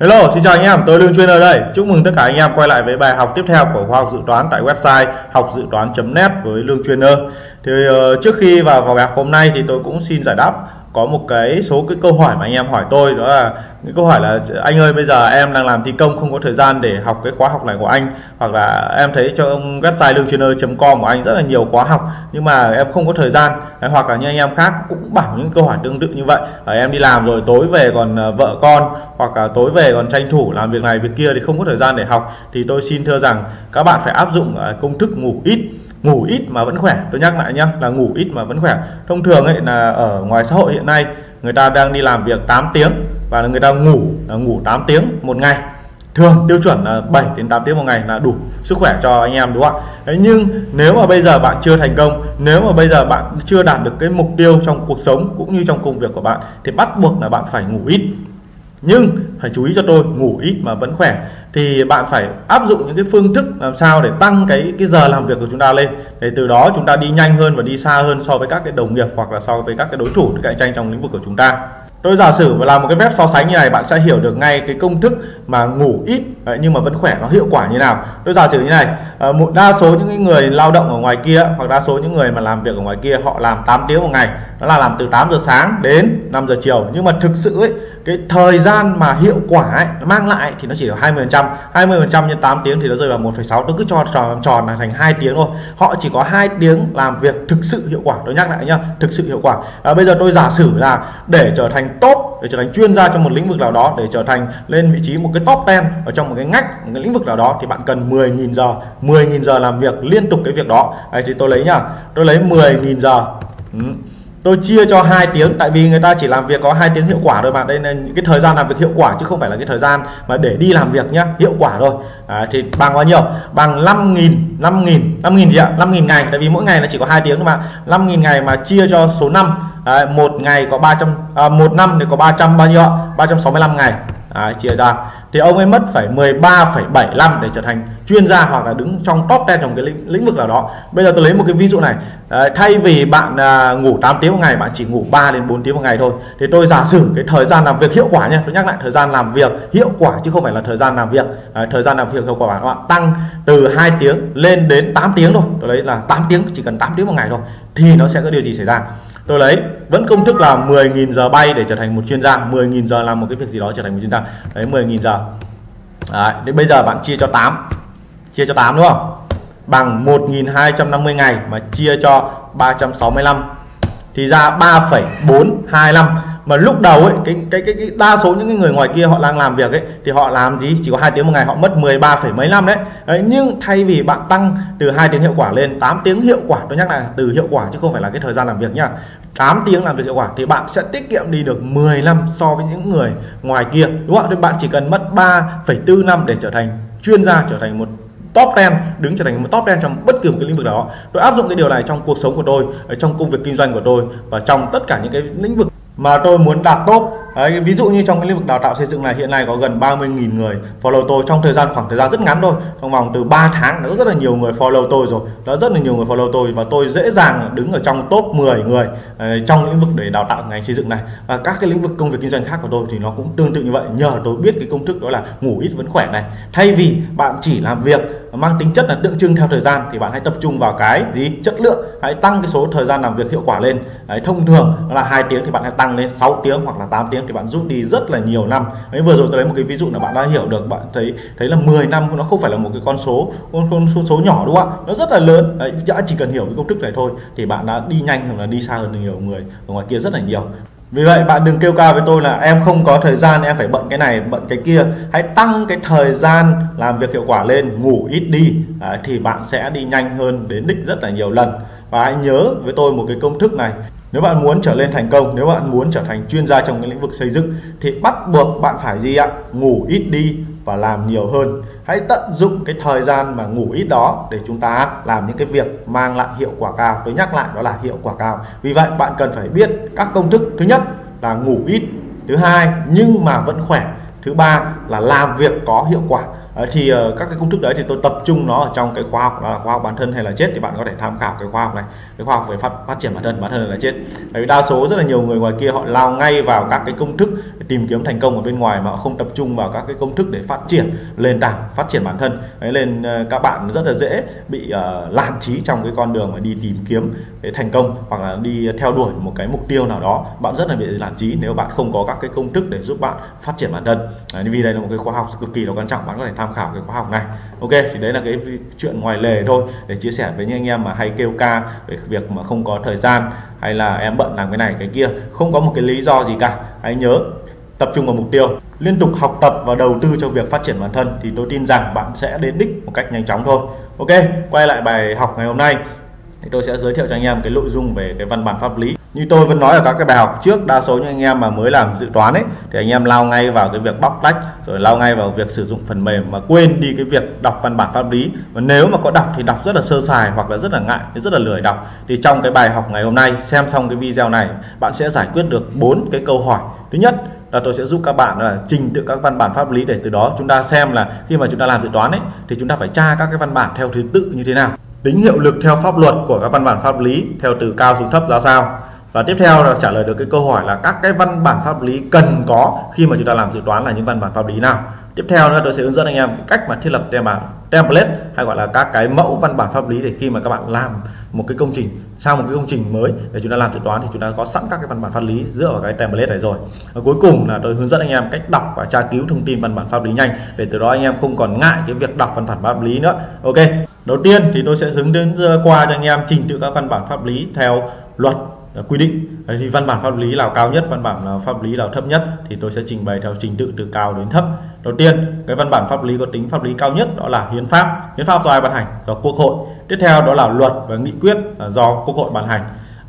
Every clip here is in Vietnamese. Hello, xin chào anh em, tôi Lương Chuyên ở đây. Chúc mừng tất cả anh em quay lại với bài học tiếp theo của khoa học dự toán tại website học dự toán.net với Lương Chuyên. Thì trước khi vào bài học hôm nay thì tôi cũng xin giải đáp có một số câu hỏi mà anh em hỏi tôi, đó là những câu hỏi là anh ơi bây giờ em đang làm thi công không có thời gian để học cái khóa học này của anh, hoặc là em thấy cho website lươngtrainer.com của anh rất là nhiều khóa học nhưng mà em không có thời gian, hoặc là như anh em khác cũng bảo những câu hỏi tương tự như vậy, em đi làm rồi tối về còn vợ con, hoặc là tối về còn tranh thủ làm việc này việc kia thì không có thời gian để học. Thì tôi xin thưa rằng các bạn phải áp dụng công thức ngủ ít mà vẫn khỏe. Tôi nhắc lại nhá, là ngủ ít mà vẫn khỏe. Thông thường ấy là ở ngoài xã hội hiện nay người ta đang đi làm việc 8 tiếng và người ta ngủ 8 tiếng một ngày, thường tiêu chuẩn là 7 đến 8 tiếng một ngày là đủ sức khỏe cho anh em, đúng không ạ? Nhưng nếu mà bây giờ bạn chưa thành công, nếu mà bây giờ bạn chưa đạt được cái mục tiêu trong cuộc sống cũng như trong công việc của bạn thì bắt buộc là bạn phải ngủ ít. Nhưng hãy chú ý cho tôi, ngủ ít mà vẫn khỏe thì bạn phải áp dụng những cái phương thức làm sao để tăng cái giờ làm việc của chúng ta lên, để từ đó chúng ta đi nhanh hơn và đi xa hơn so với các cái đồng nghiệp hoặc là so với các cái đối thủ cạnh tranh trong lĩnh vực của chúng ta. Tôi giả sử và làm một cái phép so sánh như này, bạn sẽ hiểu được ngay cái công thức mà ngủ ít nhưng mà vẫn khỏe nó hiệu quả như nào. Tôi giả sử như này, đa số những người lao động ở ngoài kia hoặc đa số những người mà làm việc ở ngoài kia họ làm 8 tiếng một ngày, đó là làm từ 8 giờ sáng đến 5 giờ chiều. Nhưng mà thực sự ấy, cái thời gian mà hiệu quả ấy, nó mang lại thì nó chỉ là 20% nhân 8 tiếng thì nó rơi vào 1,6. Tôi cứ cho tròn là thành 2 tiếng thôi. Họ chỉ có 2 tiếng làm việc thực sự hiệu quả. Tôi nhắc lại nhá, thực sự hiệu quả. Bây giờ tôi giả sử là để trở thành tốt, để trở thành chuyên gia trong một lĩnh vực nào đó, để trở thành lên vị trí một cái top 10 ở trong một cái ngách, một cái lĩnh vực nào đó thì bạn cần 10.000 giờ làm việc liên tục cái việc đó. Thì tôi lấy nhá, tôi lấy 10.000 giờ. Tôi chia cho 2 tiếng, tại vì người ta chỉ làm việc có 2 tiếng hiệu quả rồi bạn. Đây là những cái thời gian làm việc hiệu quả chứ không phải là cái thời gian mà để đi làm việc nhá, hiệu quả thôi. Thì bằng bao nhiêu? Bằng 5.000 gì ạ? 5.000 ngày, tại vì mỗi ngày là chỉ có 2 tiếng thôi mà. 5.000 ngày mà chia cho số 5. Một ngày có 1 năm thì có 300 bao nhiêu ạ? 365 ngày. Chia ra thì ông ấy mất phải 13,75 để trở thành chuyên gia hoặc là đứng trong top 10 trong cái lĩnh vực nào đó. Bây giờ tôi lấy một cái ví dụ này, thay vì bạn ngủ 8 tiếng một ngày, bạn chỉ ngủ 3 đến 4 tiếng một ngày thôi. Thì tôi giả sử cái thời gian làm việc hiệu quả nha, tôi nhắc lại thời gian làm việc hiệu quả chứ không phải là thời gian làm việc. Thời gian làm việc hiệu quả bạn tăng từ 2 tiếng lên đến 8 tiếng thôi. Tôi lấy là 8 tiếng, chỉ cần 8 tiếng một ngày thôi thì nó sẽ có điều gì xảy ra. Tôi lấy vẫn công thức là 10.000 giờ bay để trở thành một chuyên gia, 10.000 giờ làm một cái việc gì đó trở thành một chuyên gia. Đấy, 10.000 giờ. Đến bây giờ bạn chia cho 8. Chia cho 8 đúng không? Bằng 1.250 ngày mà chia cho 365 thì ra 3,425. Mà lúc đầu ấy cái đa số những người ngoài kia họ đang làm việc ấy thì họ làm gì? Chỉ có 2 tiếng một ngày, họ mất 13,75 đấy. Nhưng thay vì bạn tăng từ 2 tiếng hiệu quả lên 8 tiếng hiệu quả, tôi nhắc là từ hiệu quả chứ không phải là cái thời gian làm việc nhá. 8 tiếng làm việc hiệu quả thì bạn sẽ tiết kiệm đi được 15 so với những người ngoài kia, đúng không? Thì bạn chỉ cần mất 3,4 năm để trở thành chuyên gia, trở thành một top 10, đứng trở thành một top 10 trong bất kỳ một cái lĩnh vực đó. Tôi áp dụng cái điều này trong cuộc sống của tôi, trong công việc kinh doanh của tôi và trong tất cả những cái lĩnh vực mà tôi muốn đạt tốt. Đấy, ví dụ như trong cái lĩnh vực đào tạo xây dựng này hiện nay có gần 30.000 người follow tôi trong khoảng thời gian rất ngắn thôi, trong vòng từ 3 tháng đã rất là nhiều người follow tôi rồi, đã rất là nhiều người follow tôi và tôi dễ dàng đứng ở trong top 10 người trong lĩnh vực để đào tạo ngành xây dựng này. Và các cái lĩnh vực công việc kinh doanh khác của tôi thì nó cũng tương tự như vậy, nhờ tôi biết cái công thức đó là ngủ ít vẫn khỏe này. Thay vì bạn chỉ làm việc mang tính chất là tượng trưng theo thời gian thì bạn hãy tập trung vào cái gì? Chất lượng. Hãy tăng cái số thời gian làm việc hiệu quả lên. Đấy, thông thường là 2 tiếng thì bạn hãy tăng lên 6 tiếng hoặc là 8 tiếng thì bạn rút đi rất là nhiều năm. Đấy, vừa rồi tôi lấy một cái ví dụ là bạn đã hiểu được, bạn thấy là 10 năm nó không phải là một cái con số nhỏ, đúng không ạ? Nó rất là lớn. Đấy, chỉ cần hiểu cái công thức này thôi thì bạn đã đi nhanh hoặc là đi xa hơn nhiều người ở ngoài kia rất là nhiều. Vì vậy bạn đừng kêu ca với tôi là em không có thời gian, em phải bận cái này bận cái kia. Hãy tăng cái thời gian làm việc hiệu quả lên, ngủ ít đi thì bạn sẽ đi nhanh hơn đến đích rất là nhiều lần. Và hãy nhớ với tôi một cái công thức này, nếu bạn muốn trở lên thành công, nếu bạn muốn trở thành chuyên gia trong cái lĩnh vực xây dựng thì bắt buộc bạn phải gì ạ? Ngủ ít đi và làm nhiều hơn. Hãy tận dụng cái thời gian mà ngủ ít đó để chúng ta làm những cái việc mang lại hiệu quả cao. Tôi nhắc lại đó là hiệu quả cao. Vì vậy bạn cần phải biết các công thức. Thứ nhất là ngủ ít, thứ hai nhưng mà vẫn khỏe, thứ ba là làm việc có hiệu quả. Thì các cái công thức đấy thì tôi tập trung nó ở trong cái khóa học là khóa học bản thân hay là chết, thì bạn có thể tham khảo cái khóa học này, cái khóa học về phát triển bản thân hay là chết. Bởi vì đa số rất là nhiều người ngoài kia họ lao ngay vào các cái công thức để tìm kiếm thành công ở bên ngoài mà họ không tập trung vào các cái công thức để phát triển nền tảng, phát triển bản thân. Đấy, nên các bạn rất là dễ bị lản trí trong cái con đường mà đi tìm kiếm cái thành công hoặc là đi theo đuổi một cái mục tiêu nào đó. Bạn rất là bị lản trí nếu bạn không có các cái công thức để giúp bạn phát triển bản thân. Đấy, vì đây là một cái khóa học cực kỳ là quan trọng, bạn có thể tham khảo cái khóa học này. Ok, thì đấy là cái chuyện ngoài lề thôi để chia sẻ với những anh em mà hay kêu ca về việc mà không có thời gian hay là em bận làm cái này cái kia. Không có một cái lý do gì cả, hãy nhớ tập trung vào mục tiêu, liên tục học tập và đầu tư cho việc phát triển bản thân, thì tôi tin rằng bạn sẽ đến đích một cách nhanh chóng thôi. Ok, quay lại bài học ngày hôm nay thì tôi sẽ giới thiệu cho anh em cái nội dung về cái văn bản pháp lý. Như tôi vẫn nói ở các cái bài học trước, đa số những anh em mà mới làm dự toán ấy thì anh em lao ngay vào cái việc bóc tách, rồi lao ngay vào việc sử dụng phần mềm mà quên đi cái việc đọc văn bản pháp lý. Và nếu mà có đọc thì đọc rất là sơ sài hoặc là rất là ngại, rất là lười đọc. Thì trong cái bài học ngày hôm nay, xem xong cái video này bạn sẽ giải quyết được 4 cái câu hỏi. Thứ nhất là tôi sẽ giúp các bạn là trình tự các văn bản pháp lý, để từ đó chúng ta xem là khi mà chúng ta làm dự toán ấy thì chúng ta phải tra các cái văn bản theo thứ tự như thế nào, tính hiệu lực theo pháp luật của các văn bản pháp lý theo từ cao xuống thấp ra sao. Và tiếp theo là trả lời được cái câu hỏi là các cái văn bản pháp lý cần có khi mà chúng ta làm dự toán là những văn bản pháp lý nào. Tiếp theo nữa, tôi sẽ hướng dẫn anh em cái cách mà thiết lập template hay gọi là các cái mẫu văn bản pháp lý, để khi mà các bạn làm một cái công trình, sang một cái công trình mới để chúng ta làm dự toán thì chúng ta có sẵn các cái văn bản pháp lý dựa vào cái template này rồi. Và cuối cùng là tôi hướng dẫn anh em cách đọc và tra cứu thông tin văn bản pháp lý nhanh, để từ đó anh em không còn ngại cái việc đọc văn bản pháp lý nữa. Ok, đầu tiên thì tôi sẽ hướng đến qua cho anh em trình tự các văn bản pháp lý theo luật quy định. Đấy, thì văn bản pháp lý nào cao nhất, văn bản pháp lý nào thấp nhất thì tôi sẽ trình bày theo trình tự từ cao đến thấp. Đầu tiên, cái văn bản pháp lý có tính pháp lý cao nhất đó là hiến pháp. Hiến pháp do ai ban hành? Do Quốc hội. Tiếp theo đó là luật và nghị quyết do Quốc hội ban hành.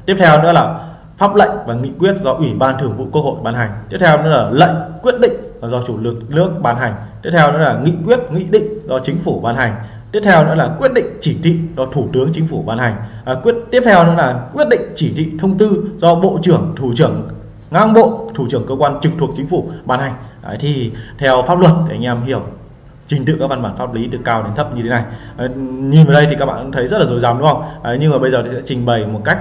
Tiếp theo nữa là pháp lệnh và nghị quyết do Ủy ban Thường vụ Quốc hội ban hành. Tiếp theo nữa là lệnh, quyết định do chủ lực nước ban hành. Tiếp theo nữa là nghị quyết, nghị định do Chính phủ ban hành. Tiếp theo nữa là quyết định, chỉ thị do Thủ tướng Chính phủ ban hành. Tiếp theo nữa là quyết định, chỉ thị, thông tư do Bộ trưởng, Thủ trưởng ngang bộ, Thủ trưởng cơ quan trực thuộc Chính phủ ban hành. Đấy, thì theo pháp luật để anh em hiểu trình tự các văn bản pháp lý từ cao đến thấp như thế này. Đấy, nhìn vào đây thì các bạn thấy rất là rối rắm đúng không? Đấy, nhưng mà bây giờ thì sẽ trình bày một cách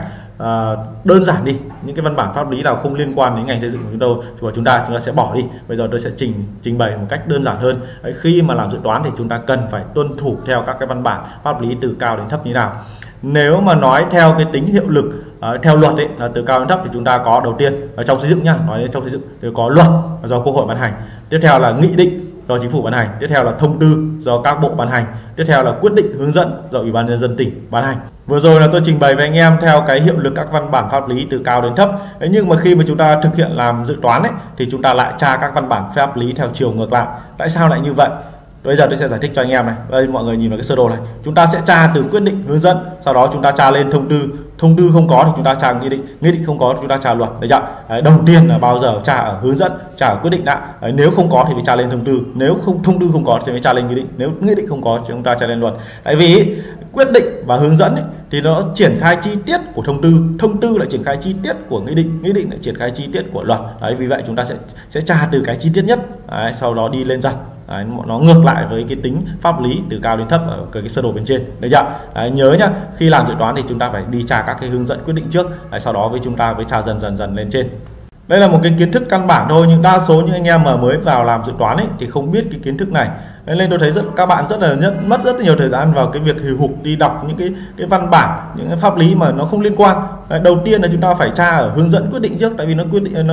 đơn giản đi. Những cái văn bản pháp lý nào không liên quan đến ngành xây dựng của chúng ta sẽ bỏ đi. Bây giờ tôi sẽ trình bày một cách đơn giản hơn. Đấy, khi mà làm dự toán thì chúng ta cần phải tuân thủ theo các cái văn bản pháp lý từ cao đến thấp như nào. Nếu mà nói theo cái tính hiệu lực theo luật ấy, là từ cao đến thấp thì chúng ta có đầu tiên ở trong xây dựng nha, nói đến trong xây dựng thì có luật do Quốc hội ban hành, tiếp theo là nghị định do Chính phủ ban hành, tiếp theo là thông tư do các bộ ban hành, tiếp theo là quyết định hướng dẫn do Ủy ban Nhân dân tỉnh ban hành. Vừa rồi là tôi trình bày với anh em theo cái hiệu lực các văn bản pháp lý từ cao đến thấp. Đấy, nhưng mà khi mà chúng ta thực hiện làm dự toán ấy, thì chúng ta lại tra các văn bản pháp lý theo chiều ngược lại. Tại sao lại như vậy? Bây giờ tôi sẽ giải thích cho anh em này. Đây, mọi người nhìn vào cái sơ đồ này. Chúng ta sẽ tra từ quyết định, hướng dẫn, sau đó chúng ta tra lên thông tư. Thông tư không có thì chúng ta tra nghị định không có thì chúng ta tra luật. Đấy chưa? Đấy, đầu tiên là bao giờ tra ở hướng dẫn, tra ở quyết định đã. Đấy, nếu không có thì phải tra lên thông tư, nếu không thông tư không có thì phải tra lên nghị định, nếu nghị định không có thì chúng ta tra lên luật. Tại vì quyết định và hướng dẫn ấy, thì nó triển khai chi tiết của thông tư lại triển khai chi tiết của nghị định lại triển khai chi tiết của luật. Đấy, vì vậy chúng ta sẽ tra từ cái chi tiết nhất, đấy, sau đó đi lên dần. Đấy, nó ngược lại với cái tính pháp lý từ cao đến thấp ở cái sơ đồ bên trên. Đấy chưa? Đấy, nhớ nhá, khi làm dự toán thì chúng ta phải đi tra các cái hướng dẫn quyết định trước, đấy, sau đó với chúng ta mới tra dần dần lên trên. Đây là một cái kiến thức căn bản thôi, nhưng đa số những anh em mà mới vào làm dự toán ấy thì không biết cái kiến thức này. Nên tôi thấy các bạn mất rất nhiều thời gian vào cái việc hì hục đi đọc những cái văn bản, những cái pháp lý mà nó không liên quan. Đấy, đầu tiên là chúng ta phải tra ở hướng dẫn quyết định trước, tại vì nó quyết định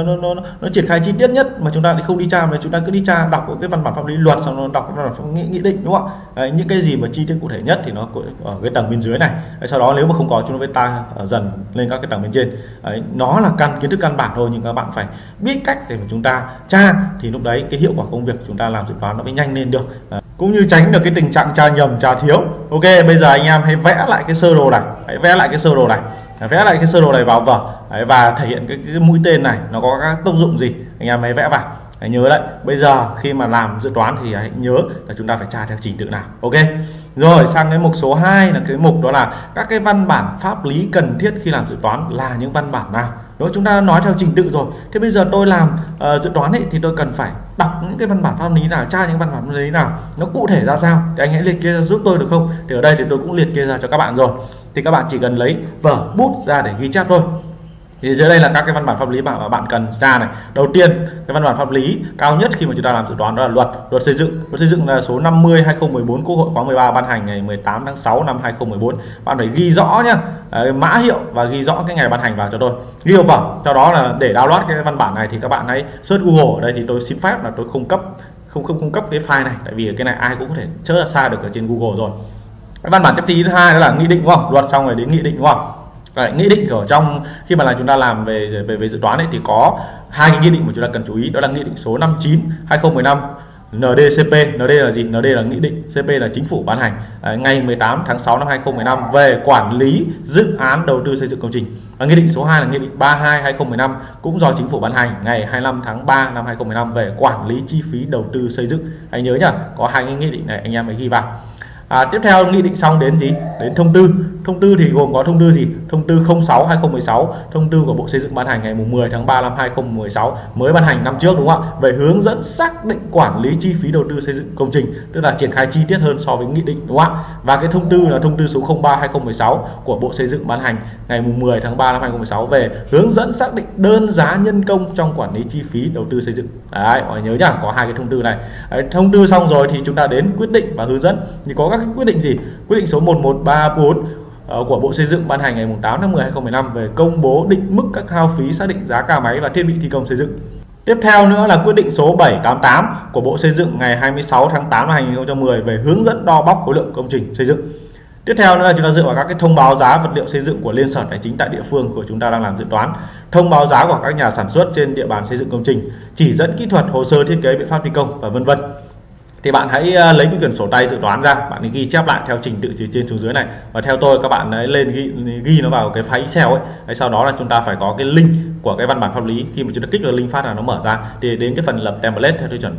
nó triển khai chi tiết nhất mà chúng ta lại không đi tra, mà chúng ta cứ đi tra đọc cái văn bản pháp lý luật, xong nó đọc nghị định đúng không ạ? Đấy, những cái gì mà chi tiết cụ thể nhất thì nó ở cái tầng bên dưới này. Đấy, sau đó nếu mà không có chúng ta phải ta dần lên các cái tầng bên trên. Đấy, nó là kiến thức căn bản thôi, nhưng các bạn phải biết cách để mà chúng ta tra thì lúc đấy cái hiệu quả công việc chúng ta làm dự toán nó mới nhanh lên được. Đấy, cũng như tránh được cái tình trạng tra nhầm, tra thiếu. Ok, bây giờ anh em hãy vẽ lại cái sơ đồ này, vào vở. Đấy, và thể hiện cái mũi tên này nó có các tác dụng gì anh em hãy vẽ vào. Đấy, nhớ đấy, bây giờ khi mà làm dự toán thì hãy nhớ là chúng ta phải tra theo trình tự nào. Ok, rồi sang cái mục số 2 là cái mục đó là các cái văn bản pháp lý cần thiết khi làm dự toán là những văn bản nào. Đúng, chúng ta nói theo trình tự rồi. Thế bây giờ tôi làm dự đoán ấy, thì tôi cần phải đọc những cái văn bản pháp lý nào, tra những văn bản pháp lý nào, nó cụ thể ra sao, thì anh hãy liệt kê ra giúp tôi được không? Thì ở đây thì tôi cũng liệt kê ra cho các bạn rồi. Thì các bạn chỉ cần lấy vở bút ra để ghi chép thôi. Thì dưới đây là các cái văn bản pháp lý mà bạn cần tra này. Đầu tiên, cái văn bản pháp lý cao nhất khi mà chúng ta làm dự đoán đó là luật xây dựng. Luật xây dựng là số 50/2014, Quốc hội khóa 13 ban hành ngày 18 tháng 6 năm 2014. Bạn phải ghi rõ nhá, mã hiệu và ghi rõ cái ngày ban hành vào cho tôi. Ghi vào vở. Sau đó là để download cái văn bản này thì các bạn hãy search Google. Ở đây thì tôi xin phép là tôi không cung cấp cái file này, tại vì cái này ai cũng có thể chớ là xa được ở trên Google rồi. Cái văn bản tiếp theo thứ hai đó là nghị định, đúng không? Luật xong rồi đến nghị định, đúng không? Đấy, nghị định ở trong khi mà là chúng ta làm về dự toán ấy, thì có hai cái nghị định mà chúng ta cần chú ý, đó là nghị định số 59/2015 NDCP. ND là gì? ND là nghị định, CP là chính phủ ban hành ngày 18 tháng 6 năm 2015 về quản lý dự án đầu tư xây dựng công trình. Và nghị định số 2 là nghị định 32/2015 cũng do chính phủ ban hành ngày 25 tháng 3 năm 2015 về quản lý chi phí đầu tư xây dựng. Anh nhớ nhá, có hai cái nghị định này anh em hãy ghi vào. Tiếp theo nghị định xong đến gì? Đến thông tư. Thông tư thì gồm có thông tư gì? Thông tư 06/2016, thông tư của Bộ Xây dựng ban hành ngày 10 tháng 3 năm 2016, mới ban hành năm trước, đúng không ạ? Về hướng dẫn xác định quản lý chi phí đầu tư xây dựng công trình, tức là triển khai chi tiết hơn so với nghị định, đúng không ạ? Và cái thông tư là thông tư số 03/2016 của Bộ Xây dựng ban hành ngày 10 tháng 3 năm 2016 về hướng dẫn xác định đơn giá nhân công trong quản lý chi phí đầu tư xây dựng. Đấy, mọi người nhớ nhá, có hai cái thông tư này. Đấy, thông tư xong rồi thì chúng ta đến quyết định và hướng dẫn. Thì có các quyết định gì? Quyết định số 1134 của Bộ Xây dựng ban hành ngày 8 tháng 10 2015 về công bố định mức các hao phí, xác định giá cả máy và thiết bị thi công xây dựng. Tiếp theo nữa là quyết định số 788 của Bộ Xây dựng ngày 26 tháng 8 năm 2010 về hướng dẫn đo bóc khối lượng công trình xây dựng. Tiếp theo nữa là chúng ta dựa vào các cái thông báo giá vật liệu xây dựng của Liên Sở Tài chính tại địa phương của chúng ta đang làm dự toán, thông báo giá của các nhà sản xuất trên địa bàn xây dựng công trình, chỉ dẫn kỹ thuật, hồ sơ thiết kế, biện pháp thi công và vân vân. Thì bạn hãy lấy cái quyển sổ tay dự toán ra, bạn ghi chép lại theo trình tự từ trên xuống dưới này, và theo tôi các bạn ấy lên ghi nó vào cái file Excel ấy. Đấy, sau đó là chúng ta phải có cái link của cái văn bản pháp lý, khi mà chúng ta kích vào link phát là nó mở ra. Thì đến cái phần lập template theo tiêu chuẩn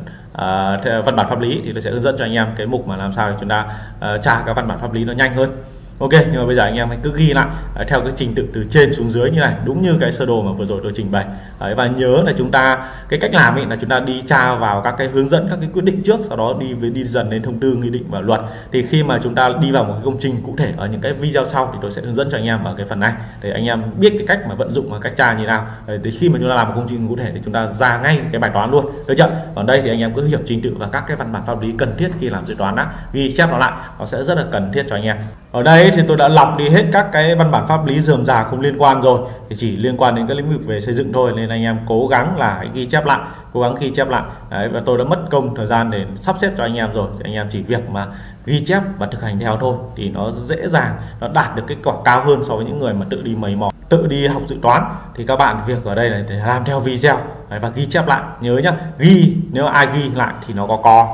văn bản pháp lý thì tôi sẽ hướng dẫn cho anh em cái mục mà làm sao để chúng ta tra các văn bản pháp lý nó nhanh hơn. Ok, nhưng mà bây giờ anh em hãy cứ ghi lại theo cái trình tự từ trên xuống dưới như này, đúng như cái sơ đồ mà vừa rồi tôi trình bày. Đấy, và nhớ là chúng ta cái cách làm ấy là chúng ta đi tra vào các cái hướng dẫn, các cái quyết định trước, sau đó đi dần đến thông tư, nghị định và luật. Thì khi mà chúng ta đi vào một cái công trình cụ thể ở những cái video sau thì tôi sẽ hướng dẫn cho anh em ở cái phần này để anh em biết cái cách mà vận dụng và cách tra như nào. Để khi mà chúng ta làm một công trình cụ thể thì chúng ta ra ngay cái bài toán luôn, được chưa? Còn đây thì anh em cứ hiểu trình tự và các cái văn bản pháp lý cần thiết khi làm dự toán đã, ghi chép nó lại, nó sẽ rất là cần thiết cho anh em. Ở đây thì tôi đã lọc đi hết các cái văn bản pháp lý rườm rà không liên quan rồi, thì chỉ liên quan đến cái lĩnh vực về xây dựng thôi, nên anh em cố gắng là hãy ghi chép lại, cố gắng ghi chép lại. Đấy, và tôi đã mất công thời gian để sắp xếp cho anh em rồi, thì anh em chỉ việc mà ghi chép và thực hành theo thôi thì nó dễ dàng, nó đạt được kết quả cao hơn so với những người mà tự đi mày mò, tự đi học dự toán. Thì các bạn việc ở đây là để làm theo video và ghi chép lại, nhớ nhá, ghi, nếu ai ghi lại thì nó còn,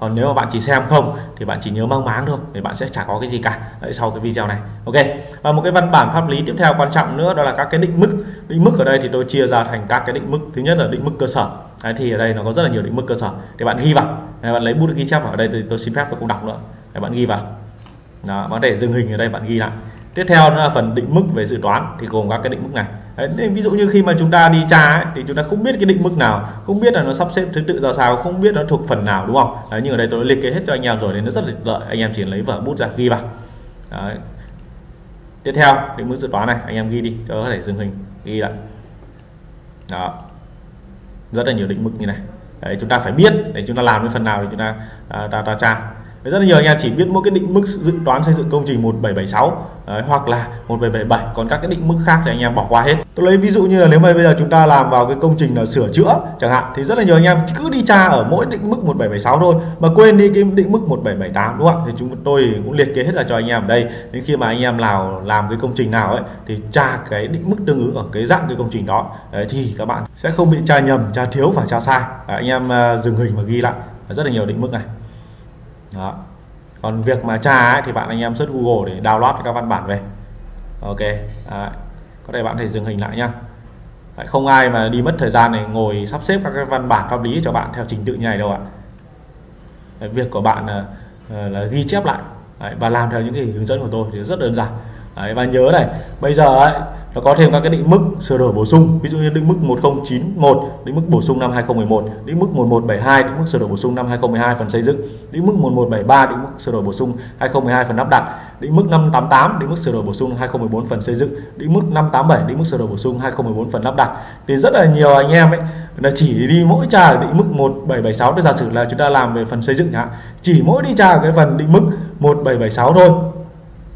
còn nếu mà bạn chỉ xem không thì bạn chỉ nhớ mang máng thôi, thì bạn sẽ chả có cái gì cả. Đấy, sau cái video này, ok. Và một cái văn bản pháp lý tiếp theo quan trọng nữa đó là các cái định mức. Định mức ở đây thì tôi chia ra thành các cái định mức. Thứ nhất là định mức cơ sở. Đấy, thì ở đây nó có rất là nhiều định mức cơ sở để bạn ghi vào. Đấy, bạn lấy bút ghi chép vào. Ở đây thì tôi xin phép tôi không đọc nữa. Để bạn ghi vào. Đó, có thể dừng hình ở đây, bạn ghi lại. Tiếp theo là phần định mức về dự toán thì gồm các cái định mức này. Đấy, ví dụ như khi mà chúng ta đi tra ấy, thì chúng ta không biết cái định mức nào, không biết là nó sắp xếp thứ tự ra sao, không biết nó thuộc phần nào, đúng không? Đấy, nhưng ở đây tôi liệt kê hết cho anh em rồi nên nó rất là lợi, anh em chỉ lấy vở bút ra ghi vào. Đấy. Tiếp theo định mức dự toán này anh em ghi đi cho có thể dừng hình, ghi lại. Đó, rất là nhiều định mức như này. Đấy, chúng ta phải biết để chúng ta làm cái phần nào thì chúng ta tra. Rất là nhiều anh em chỉ biết mỗi cái định mức dự toán xây dựng công trình 1776 đấy, hoặc là 1777, còn các cái định mức khác thì anh em bỏ qua hết. Tôi lấy ví dụ như là nếu mà bây giờ chúng ta làm vào cái công trình là sửa chữa chẳng hạn, thì rất là nhiều anh em cứ đi tra ở mỗi định mức 1776 thôi mà quên đi cái định mức 1778, đúng không? Thì tôi cũng liệt kê hết là cho anh em ở đây, đến khi mà anh em nào làm cái công trình nào ấy thì tra cái định mức tương ứng ở cái dạng cái công trình đó. Đấy, thì các bạn sẽ không bị tra nhầm, tra thiếu và tra sai. Đấy, anh em dừng hình và ghi lại. Rất là nhiều định mức này. Đó. Còn việc mà tra ấy, thì bạn anh em search Google để download các văn bản về. Ok, đấy. Có thể bạn có thể dừng hình lại nhá. Đấy, không ai mà đi mất thời gian này ngồi sắp xếp các cái văn bản pháp lý cho bạn theo trình tự như này đâu ạ. Đấy, việc của bạn là ghi chép lại. Đấy, và làm theo những cái hướng dẫn của tôi thì rất đơn giản. Đấy, và nhớ này, bây giờ ấy, Nó có thêm các cái định mức sửa đổi bổ sung, ví dụ như định mức 1091, định mức bổ sung năm 2011, định mức 1172, định mức sửa đổi bổ sung năm 2012 phần xây dựng, định mức 1173, định mức sửa đổi bổ sung 2012 phần lắp đặt, định mức 588, định mức sửa đổi bổ sung 2014 phần xây dựng, định mức 587, định mức sửa đổi bổ sung 2014 phần lắp đặt. Thì rất là nhiều anh em ấy là chỉ đi mỗi tra định mức 1776, để giả sử là chúng ta làm về phần xây dựng nhá, chỉ mỗi đi tra cái phần định mức 1776 thôi.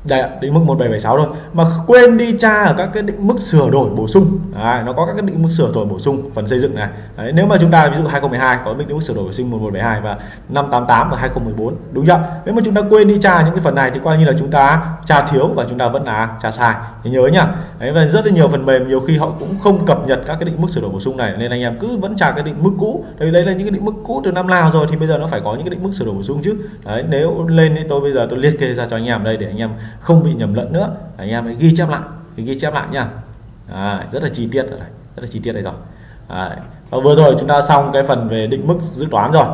Đây ạ, định mức 1776 thôi mà quên đi tra ở các cái định mức sửa đổi bổ sung. Đấy, nó có các cái định mức sửa đổi bổ sung phần xây dựng này. Đấy, nếu mà chúng ta ví dụ 2012 có định mức sửa đổi bổ sung 1172 và 588 và 2014, đúng không? Nếu mà chúng ta quên đi tra những cái phần này thì coi như là chúng ta tra thiếu và chúng ta vẫn là tra sai, thì nhớ nhá. Đấy, và rất là nhiều phần mềm nhiều khi họ cũng không cập nhật các cái định mức sửa đổi bổ sung này nên anh em cứ vẫn tra cái định mức cũ. Đấy là những cái định mức cũ từ năm nào rồi thì bây giờ nó phải có những cái định mức sửa đổi bổ sung chứ. Đấy, nếu lên thì tôi bây giờ tôi liệt kê ra cho anh em đây để anh em không bị nhầm lẫn nữa, anh em hãy ghi chép lại, nha. Rất là chi tiết rồi này, đây rồi. Và vừa rồi chúng ta xong cái phần về định mức dự toán rồi.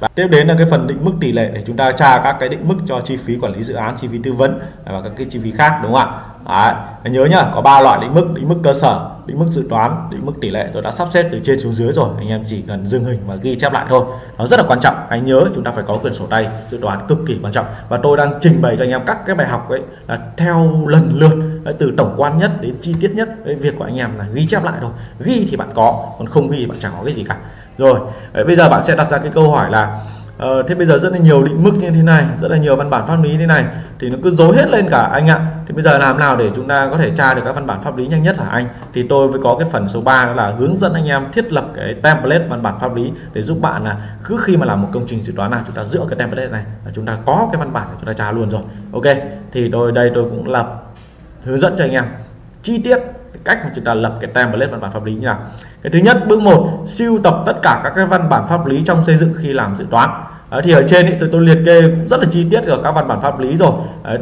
Và tiếp đến là cái phần định mức tỷ lệ để chúng ta tra các cái định mức cho chi phí quản lý dự án, chi phí tư vấn và các cái chi phí khác, đúng không ạ? Nhớ nhá, có 3 loại định mức cơ sở, định mức dự toán, định mức tỷ lệ. Tôi đã sắp xếp từ trên xuống dưới rồi, anh em chỉ cần dừng hình và ghi chép lại thôi. Nó rất là quan trọng, anh nhớ chúng ta phải có quyển sổ tay dự toán cực kỳ quan trọng. Và tôi đang trình bày cho anh em các cái bài học ấy là theo lần lượt, từ tổng quan nhất đến chi tiết nhất. Cái việc của anh em là ghi chép lại thôi, ghi thì bạn có, còn không ghi thì bạn chẳng có cái gì cả. Rồi, bây giờ bạn sẽ đặt ra cái câu hỏi là thế bây giờ rất là nhiều định mức như thế này, rất là nhiều văn bản pháp lý như thế này thì nó cứ rối hết lên cả anh ạ. Thì bây giờ làm nào để chúng ta có thể tra được các văn bản pháp lý nhanh nhất hả anh? Thì tôi mới có cái phần số 3 đó là hướng dẫn anh em thiết lập cái template văn bản pháp lý để giúp bạn là cứ khi mà làm một công trình dự toán nào, chúng ta dựa cái template này là chúng ta có cái văn bản để chúng ta tra luôn rồi. Ok, thì tôi cũng lập hướng dẫn cho anh em chi tiết cách mà chúng ta lập cái template văn bản pháp lý như nào. Cái thứ nhất, bước 1, sưu tập tất cả các cái văn bản pháp lý trong xây dựng khi làm dự toán. Thì ở trên tôi liệt kê rất là chi tiết ở các văn bản pháp lý rồi,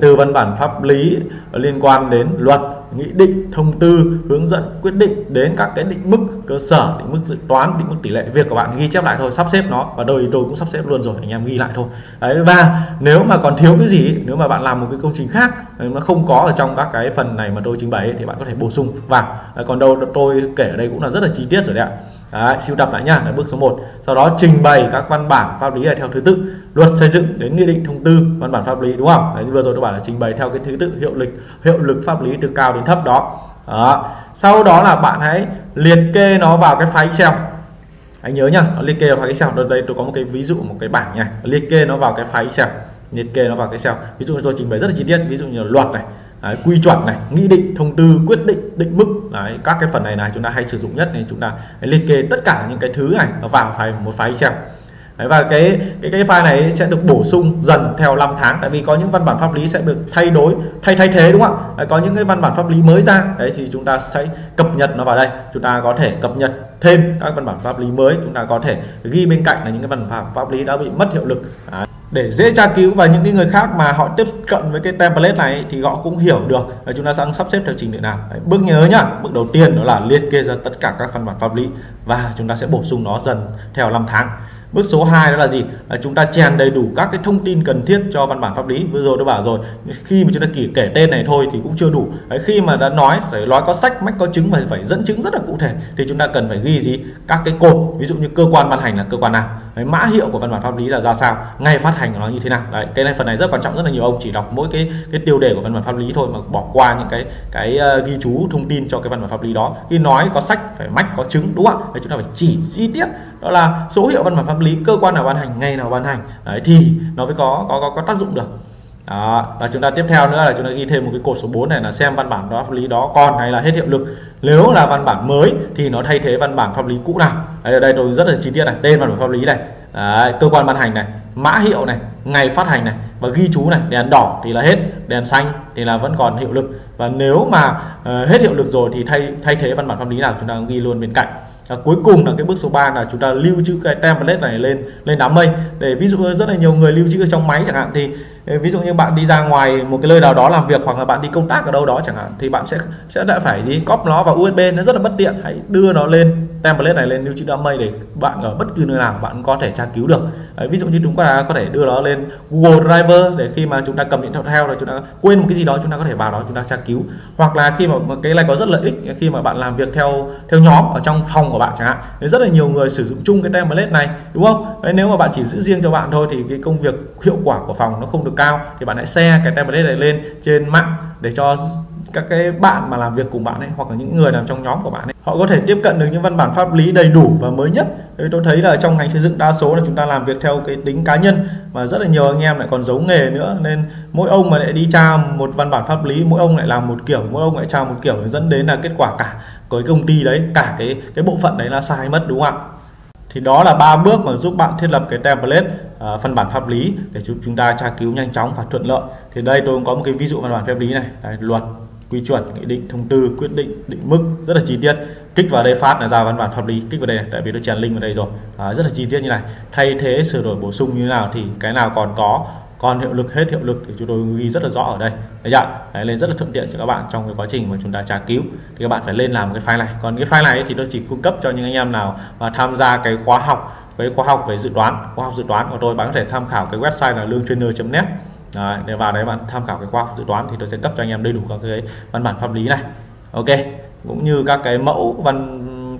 từ văn bản pháp lý liên quan đến luật, nghị định, thông tư, hướng dẫn, quyết định đến các cái định mức cơ sở, định mức dự toán, định mức tỷ lệ. Việc của bạn ghi chép lại thôi, sắp xếp nó, và tôi cũng sắp xếp luôn rồi, anh em ghi lại thôi. Đấy, và nếu mà còn thiếu cái gì, nếu mà bạn làm một cái công trình khác nó không có ở trong các cái phần này mà tôi trình bày thì bạn có thể bổ sung vào. Còn đâu tôi kể ở đây cũng là rất là chi tiết rồi đấy ạ. Sưu tập lại nhá, là bước số 1. Sau đó trình bày các văn bản pháp lý này theo thứ tự, luật xây dựng đến nghị định, thông tư, văn bản pháp lý, đúng không? Đấy, vừa rồi tôi bảo là trình bày theo cái thứ tự hiệu lực pháp lý từ cao đến thấp đó. Sau đó là bạn hãy liệt kê nó vào cái file Excel. Anh nhớ nhá, liệt kê vào file Excel. Đây tôi có một cái ví dụ, một cái bảng này, liệt kê nó vào cái file Excel. Ví dụ tôi trình bày rất là chi tiết, ví dụ như luật này, quy chuẩn này, nghị định, thông tư, quyết định, định mức. Đấy, các cái phần này chúng ta hay sử dụng nhất nên chúng ta liệt kê tất cả những cái thứ này nó vào một file Excel. Đấy, và cái file này sẽ được bổ sung dần theo 5 tháng, tại vì có những văn bản pháp lý sẽ được thay thế, đúng không ạ? Đấy, có những cái văn bản pháp lý mới ra, đấy thì chúng ta sẽ cập nhật nó vào đây, chúng ta có thể cập nhật thêm các văn bản pháp lý mới, chúng ta có thể ghi bên cạnh là những cái văn bản pháp lý đã bị mất hiệu lực. Đấy, để dễ tra cứu, và những cái người khác mà họ tiếp cận với cái template này thì họ cũng hiểu được là chúng ta sẽ sắp xếp theo trình tự nào. Đấy, bước nhớ nhá, bước đầu tiên đó là liệt kê ra tất cả các văn bản pháp lý và chúng ta sẽ bổ sung nó dần theo 5 tháng. Bước số 2 đó là gì? Chúng ta chèn đầy đủ các cái thông tin cần thiết cho văn bản pháp lý. Vừa rồi tôi bảo rồi, khi mà chúng ta kể tên này thôi thì cũng chưa đủ. Đấy, khi mà đã nói, phải có sách mách có chứng và phải dẫn chứng rất là cụ thể thì chúng ta cần phải ghi gì? Các cái cột, ví dụ như cơ quan ban hành là cơ quan nào, đấy, mã hiệu của văn bản pháp lý là ra sao, ngày phát hành của nó như thế nào. Đấy, cái này phần này rất quan trọng, rất là nhiều ông chỉ đọc mỗi cái tiêu đề của văn bản pháp lý thôi mà bỏ qua những cái ghi chú thông tin cho cái văn bản pháp lý đó. Khi nói có sách phải mách có chứng, đúng không? Đấy, chúng ta phải chỉ chi tiết đó là số hiệu văn bản pháp lý, cơ quan nào ban hành, ngày nào ban hành. Đấy, thì nó mới có tác dụng được. Và chúng ta tiếp theo nữa là chúng ta ghi thêm một cái cột số 4 này là xem văn bản pháp lý đó còn hay là hết hiệu lực. Nếu là văn bản mới thì nó thay thế văn bản pháp lý cũ nào. Đấy, ở đây tôi rất là chi tiết này, tên văn bản pháp lý này, cơ quan ban hành này, mã hiệu này, ngày phát hành này, và ghi chú này, đèn đỏ thì là hết, đèn xanh thì là vẫn còn hiệu lực. Và nếu mà hết hiệu lực rồi thì thay thế văn bản pháp lý nào chúng ta ghi luôn bên cạnh. Cuối cùng là cái bước số 3 là chúng ta lưu trữ cái template này lên đám mây. Để ví dụ rất là nhiều người lưu trữ trong máy chẳng hạn thì Ví dụ như bạn đi ra ngoài một cái nơi nào đó làm việc, hoặc là bạn đi công tác ở đâu đó chẳng hạn, thì bạn sẽ lại phải cóp nó vào USB, nó rất là bất tiện. Hãy đưa nó lên template này, lên lưu trữ đám mây để bạn ở bất cứ nơi nào bạn có thể tra cứu được. Ví dụ như chúng ta có thể đưa nó lên Google Drive để khi mà chúng ta cầm điện thoại theo rồi chúng ta quên một cái gì đó, chúng ta có thể vào đó chúng ta tra cứu. Hoặc là khi mà cái này có rất lợi ích khi mà bạn làm việc theo nhóm ở trong phòng của bạn chẳng hạn, rất là nhiều người sử dụng chung cái template này, đúng không? Đấy, nếu mà bạn chỉ giữ riêng cho bạn thôi thì cái công việc hiệu quả của phòng nó không được cao, thì bạn hãy share cái template này lên trên mạng để cho các cái bạn mà làm việc cùng bạn ấy, hoặc là những người làm trong nhóm của bạn ấy, họ có thể tiếp cận được những văn bản pháp lý đầy đủ và mới nhất. Tôi thấy là trong ngành xây dựng đa số là chúng ta làm việc theo cái tính cá nhân, mà rất là nhiều anh em lại còn giấu nghề nữa, nên mỗi ông mà lại đi tra một văn bản pháp lý, mỗi ông lại làm một kiểu, mỗi ông lại tra một kiểu, dẫn đến là kết quả cả cái công ty đấy, cả cái bộ phận đấy là sai mất, đúng không ạ? Thì đó là 3 bước mà giúp bạn thiết lập cái template văn bản pháp lý để giúp chúng ta tra cứu nhanh chóng và thuận lợi. Thì đây tôi có một cái ví dụ văn bản pháp lý này, đấy, luật, quy chuẩn, nghị định, thông tư, quyết định, định mức rất là chi tiết. Kích vào đây phát là ra văn bản pháp lý, kích vào đây này, tại vì tôi chèn link vào đây rồi. Rất là chi tiết như này, thay thế, sửa đổi, bổ sung như thế nào, thì cái nào còn có, còn hiệu lực, hết hiệu lực thì chúng tôi ghi rất là rõ ở đây. Đấy, nên rất là thuận tiện cho các bạn trong cái quá trình mà chúng ta tra cứu. Thì các bạn phải lên làm cái file này. Còn cái file này thì tôi chỉ cung cấp cho những anh em nào mà tham gia cái khóa học, về khóa học dự đoán của tôi. Bạn có thể tham khảo cái website là lươngtrainer.net. Đấy, để vào đấy bạn tham khảo cái khóa học dự toán thì tôi sẽ cấp cho anh em đầy đủ các cái văn bản pháp lý này, ok, cũng như các cái mẫu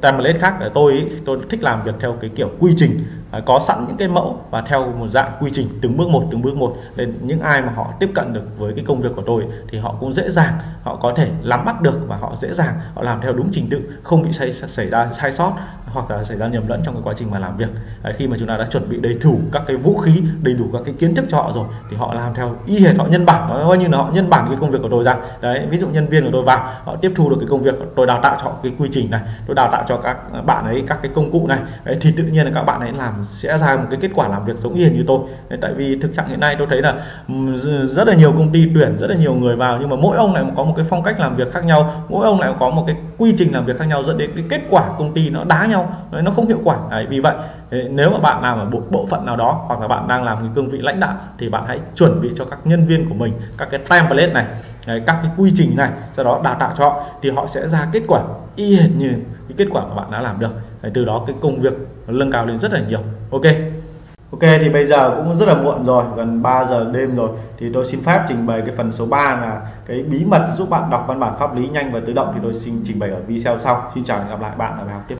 template khác. Để tôi thích làm việc theo cái kiểu quy trình, có sẵn những cái mẫu và theo một dạng quy trình từng bước một, để những ai mà họ tiếp cận được với cái công việc của tôi thì họ cũng dễ dàng, họ có thể nắm bắt được và họ dễ dàng họ làm theo đúng trình tự, không bị xảy ra sai sót hoặc là xảy ra nhầm lẫn trong cái quá trình mà làm việc. Khi mà chúng ta đã chuẩn bị đầy đủ các cái vũ khí, đầy đủ các cái kiến thức cho họ rồi thì họ làm theo y hệt, họ nhân bản, nó coi như là họ nhân bản cái công việc của tôi ra. Đấy, ví dụ nhân viên của tôi vào, họ tiếp thu được cái công việc tôi đào tạo cho họ, cái quy trình này, tôi đào tạo cho các bạn ấy các cái công cụ này. Đấy, thì tự nhiên là các bạn ấy làm sẽ ra một cái kết quả làm việc giống y hệt như tôi. Đấy, tại vì thực trạng hiện nay tôi thấy là rất là nhiều công ty tuyển rất là nhiều người vào, nhưng mà mỗi ông lại có một cái phong cách làm việc khác nhau, mỗi ông lại có một cái quy trình làm việc khác nhau, dẫn đến cái kết quả công ty nó đá nhau, nó không hiệu quả. Đấy, vì vậy nếu mà bạn làm ở bộ phận nào đó, hoặc là bạn đang làm cái cương vị lãnh đạo, thì bạn hãy chuẩn bị cho các nhân viên của mình các cái template này, các cái quy trình này, sau đó đào tạo cho họ thì họ sẽ ra kết quả y hệt như cái kết quả mà bạn đã làm được. Từ đó cái công việc nó nâng cao lên rất là nhiều. Ok, thì bây giờ cũng rất là muộn rồi, gần 3 giờ đêm rồi, thì tôi xin phép trình bày cái phần số 3 là cái bí mật giúp bạn đọc văn bản pháp lý nhanh và tự động, thì tôi xin trình bày ở video sau. Xin chào và hẹn gặp lại bạn ở bài học tiếp.